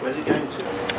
Where's it going to?